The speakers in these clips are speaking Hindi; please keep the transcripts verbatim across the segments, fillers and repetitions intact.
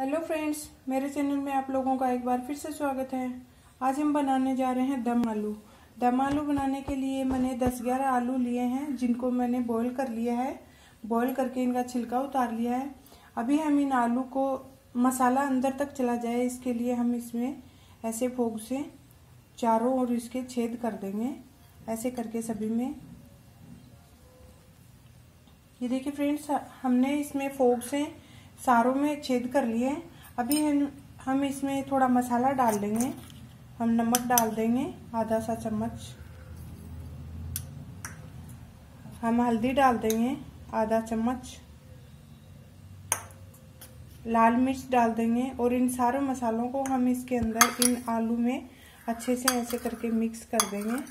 हेलो फ्रेंड्स, मेरे चैनल में आप लोगों का एक बार फिर से स्वागत है। आज हम बनाने जा रहे हैं दम आलू। दम आलू बनाने के लिए मैंने दस ग्यारह आलू लिए हैं, जिनको मैंने बॉईल कर लिया है। बॉईल करके इनका छिलका उतार लिया है। अभी हम इन आलू को, मसाला अंदर तक चला जाए इसके लिए हम इसमें ऐसे फोक से चारों ओर इसके छेद कर देंगे, ऐसे करके सभी में। ये देखिए फ्रेंड्स, हमने इसमें फोक से सारों में छेद कर लिए। अभी हम हम इसमें थोड़ा मसाला डाल देंगे। हम नमक डाल देंगे आधा सा चम्मच, हम हल्दी डाल देंगे आधा चम्मच, लाल मिर्च डाल देंगे। और इन सारे मसालों को हम इसके अंदर इन आलू में अच्छे से ऐसे करके मिक्स कर देंगे।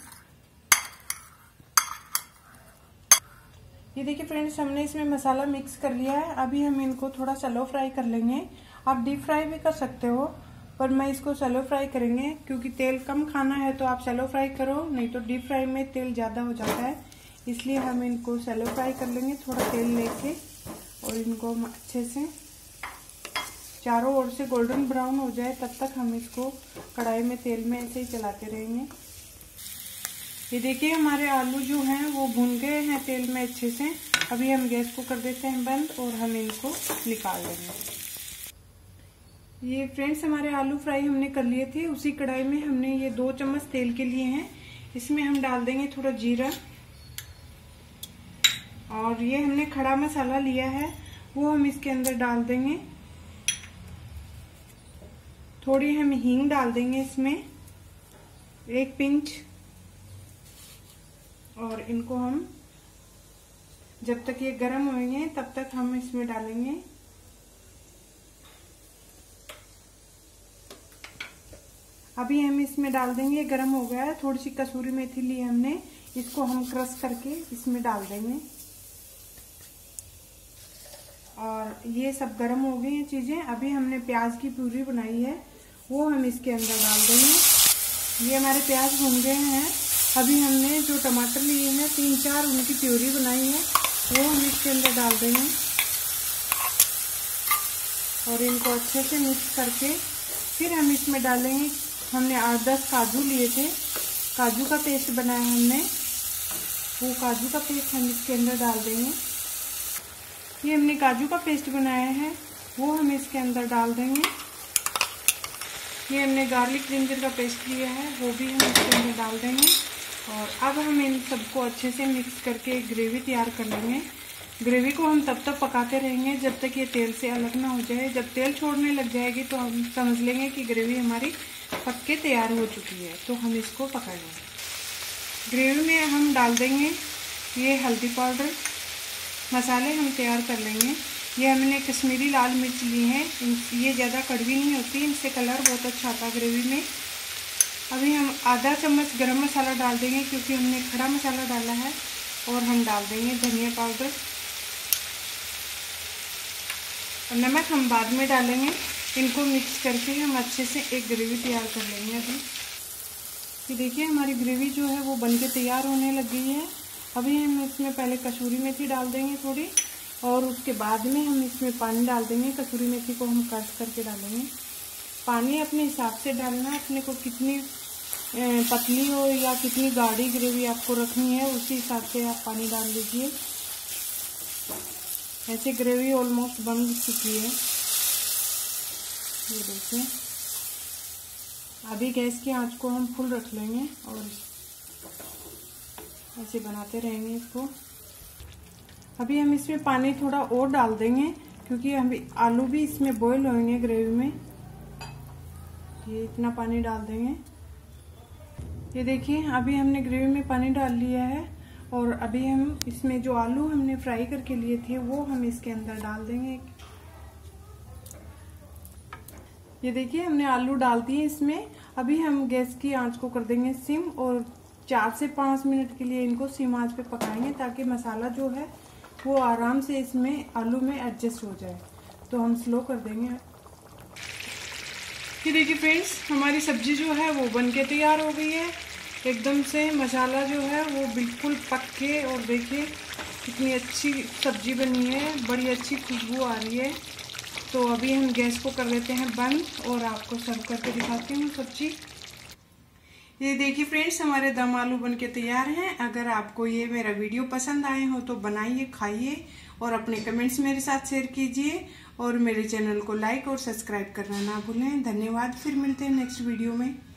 ये देखिए फ्रेंड्स, हमने इसमें मसाला मिक्स कर लिया है। अभी हम इनको थोड़ा शैलो फ्राई कर लेंगे। आप डीप फ्राई भी कर सकते हो, पर मैं इसको शैलो फ्राई करेंगे, क्योंकि तेल कम खाना है तो आप शैलो फ्राई करो, नहीं तो डीप फ्राई में तेल ज़्यादा हो जाता है। इसलिए हम इनको शैलो फ्राई कर लेंगे, थोड़ा तेल लेके, और इनको अच्छे से चारों ओर से गोल्डन ब्राउन हो जाए तब तक हम इसको कढ़ाई में तेल में ऐसे ही चलाते रहेंगे। ये देखिए, हमारे आलू जो हैं वो भून गए हैं तेल में अच्छे से। अभी हम गैस को कर देते हैं बंद और हम इनको निकाल लेंगे। ये फ्रेंड्स, हमारे आलू फ्राई हमने कर लिए थे। उसी कढ़ाई में हमने ये दो चम्मच तेल के लिए हैं। इसमें हम डाल देंगे थोड़ा जीरा, और ये हमने खड़ा मसाला लिया है वो हम इसके अंदर डाल देंगे। थोड़ी हम हींग डाल देंगे इसमें, एक पिंच, और इनको हम जब तक ये गर्म होंगे तब तक हम इसमें डालेंगे। अभी हम इसमें डाल देंगे, गर्म हो गया है। थोड़ी सी कसूरी मेथी ली हमने, इसको हम क्रश करके इसमें डाल देंगे। और ये सब गर्म हो गई हैं चीज़ें। अभी हमने प्याज की प्यूरी बनाई है वो हम इसके अंदर डाल देंगे। ये हमारे प्याज भून गए हैं। अभी हमने जो टमाटर लिए हैं तीन चार, उनकी प्यूरी बनाई है वो हम इसके अंदर डाल देंगे, और इनको अच्छे से मिक्स करके फिर हम इसमें डालेंगे। हमने आठ दस काजू लिए थे, काजू का पेस्ट बनाया हमने, वो काजू का पेस्ट हम इसके अंदर डाल देंगे। ये हमने काजू का पेस्ट बनाया है वो हम इसके अंदर डाल देंगे। ये हमने गार्लिक जिंजर का पेस्ट लिया है वो भी हम इसके अंदर डाल देंगे। और अब हम इन सबको अच्छे से मिक्स करके एक ग्रेवी तैयार कर लेंगे। ग्रेवी को हम तब तक पकाते रहेंगे जब तक ये तेल से अलग ना हो जाए। जब तेल छोड़ने लग जाएगी तो हम समझ लेंगे कि ग्रेवी हमारी पक के तैयार हो चुकी है, तो हम इसको पकाएंगे। ग्रेवी में हम डाल देंगे ये हल्दी पाउडर, मसाले हम तैयार कर लेंगे। ये हमने कश्मीरी लाल मिर्च ली है, ये ज़्यादा कड़वी नहीं होती, इनसे कलर बहुत अच्छा आता है ग्रेवी में। अभी हम आधा चम्मच गरम मसाला डाल देंगे, क्योंकि हमने खड़ा मसाला डाला है। और हम डाल देंगे धनिया पाउडर, और नमक हम बाद में डालेंगे। इनको मिक्स करके हम अच्छे से एक ग्रेवी तैयार कर लेंगे। अभी ये देखिए, हमारी ग्रेवी जो है वो बनके तैयार होने लग गई है। अभी हम इसमें पहले कसूरी मेथी डाल देंगे थोड़ी, और उसके बाद में हम इसमें पानी डाल देंगे। कसूरी मेथी को हम क्रश करके डालेंगे। पानी अपने हिसाब से डालना, अपने को कितनी पतली हो या कितनी गाढ़ी ग्रेवी आपको रखनी है उसी हिसाब से आप पानी डाल लीजिए। ऐसे ग्रेवी ऑलमोस्ट बन चुकी है, ये देखिए। अभी गैस की आंच को हम फुल रख लेंगे और ऐसे बनाते रहेंगे इसको। अभी हम इसमें पानी थोड़ा और डाल देंगे, क्योंकि अभी आलू भी इसमें बॉईल होंगे ग्रेवी में। ये इतना पानी डाल देंगे। ये देखिए, अभी हमने ग्रेवी में पानी डाल लिया है। और अभी हम इसमें जो आलू हमने फ्राई करके लिए थे वो हम इसके अंदर डाल देंगे। ये देखिए, हमने आलू डाल दिए इसमें। अभी हम गैस की आंच को कर देंगे सिम, और चार से पाँच मिनट के लिए इनको सिम आंच पे पकाएंगे, ताकि मसाला जो है वो आराम से इसमें आलू में एडजस्ट हो जाए। तो हम स्लो कर देंगे। ये देखिए फ्रेंड्स, हमारी सब्जी जो है वो बनके तैयार हो गई है। एकदम से मसाला जो है वो बिल्कुल पक के, और देखिए कितनी अच्छी सब्जी बनी है, बड़ी अच्छी खुशबू आ रही है। तो अभी हम गैस को कर लेते हैं बंद और आपको सर्व करके दिखाती हूँ सब्जी। ये देखिए फ्रेंड्स, हमारे दम आलू बनके तैयार हैं। अगर आपको ये मेरा वीडियो पसंद आए हो तो बनाइए, खाइए और अपने कमेंट्स मेरे साथ शेयर कीजिए और मेरे चैनल को लाइक और सब्सक्राइब करना ना भूलें। धन्यवाद, फिर मिलते हैं नेक्स्ट वीडियो में।